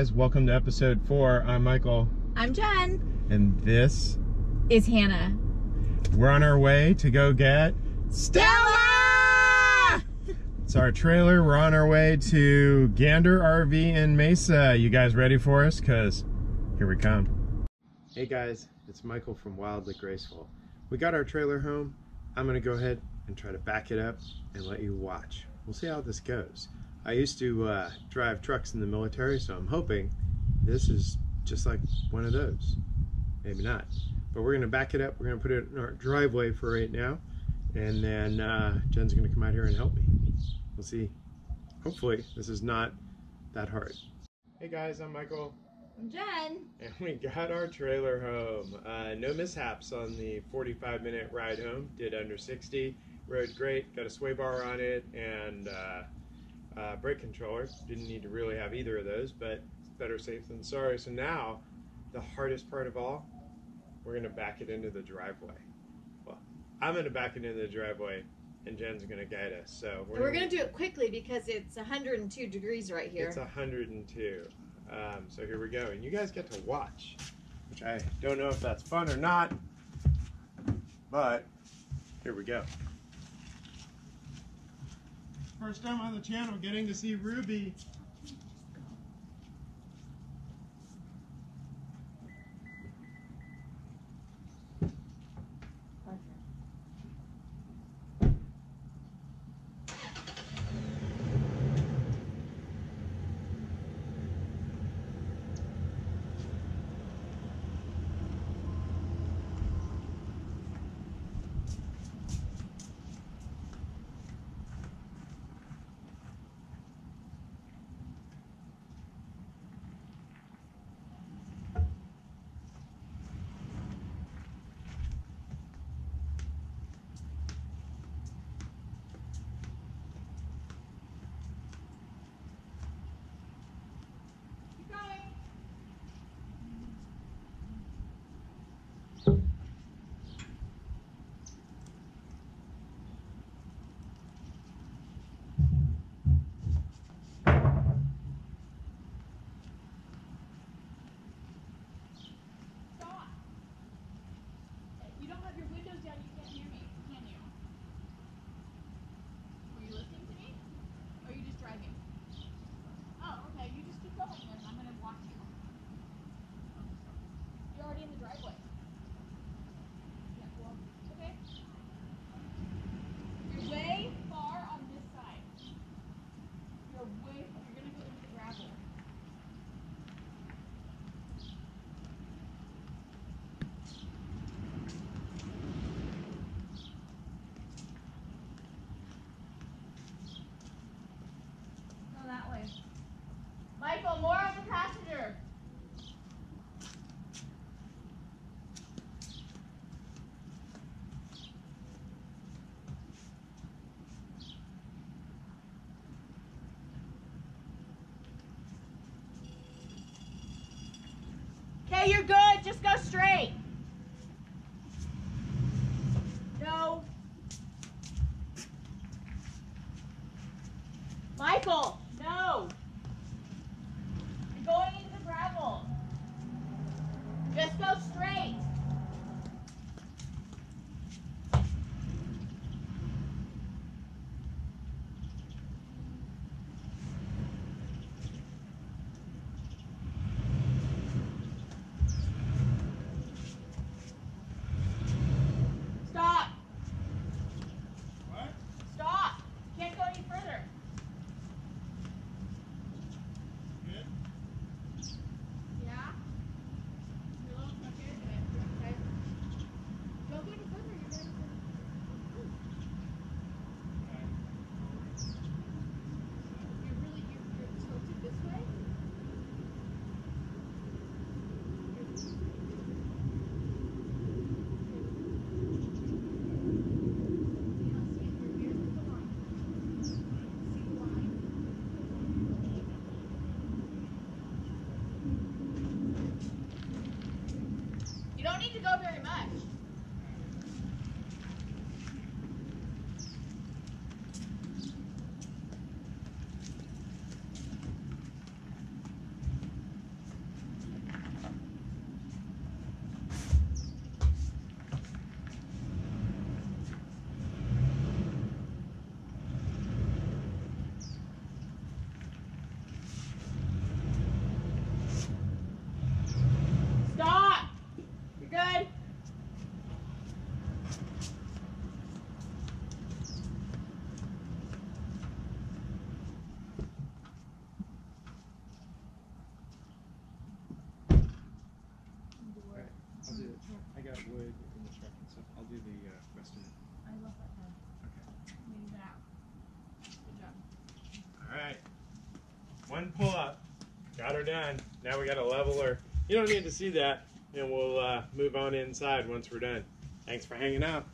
guys, welcome to episode 4. I'm Michael. I'm Jen. And this is Hannah. We're on our way to go get Stella! It's our trailer. We're on our way to Gander RV in Mesa. You guys ready for us? Because here we come. Hey guys, it's Michael from Wildly Graceful. We got our trailer home. I'm going to go ahead and try to back it up and let you watch. We'll see how this goes. I used to drive trucks in the military, so I'm hoping this is just like one of those. Maybe not. But we're going to back it up. We're going to put it in our driveway for right now. And then Jen's going to come out here and help me. We'll see. Hopefully, this is not that hard. Hey guys, I'm Michael. I'm Jen. And we got our trailer home. No mishaps on the 45-minute ride home. Did under 60. Rode great. Got a sway bar on it and brake controller. Didn't need to really have either of those, but it's better safe than sorry. So now, the hardest part of all, we're going to back it into the driveway. Well, I'm going to back it into the driveway and Jen's going to guide us. So we're going to do it quickly because it's 102 degrees right here. It's 102. So here we go. And you guys get to watch, which I don't know if that's fun or not, but here we go. First time on the channel, getting to see Ruby. Michael, more on the passenger. Okay, you're good. Just go straight. No. Michael, no. Going into the gravel. Just go straight. Stop. What? Stop. Can't go any further. Need to go very much. got wood in the truck and stuff. I'll do the rest of it. I love that pen. Okay. Move it out. Good job. All right. One pull up. Got her done. Now we got to level her. You don't need to see that, and we'll move on inside once we're done. Thanks for hanging out.